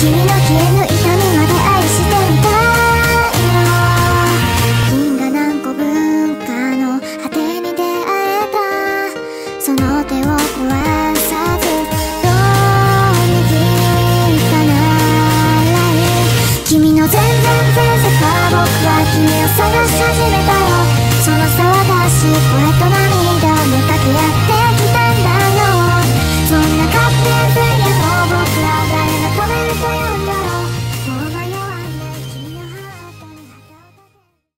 君の消えぬ痛み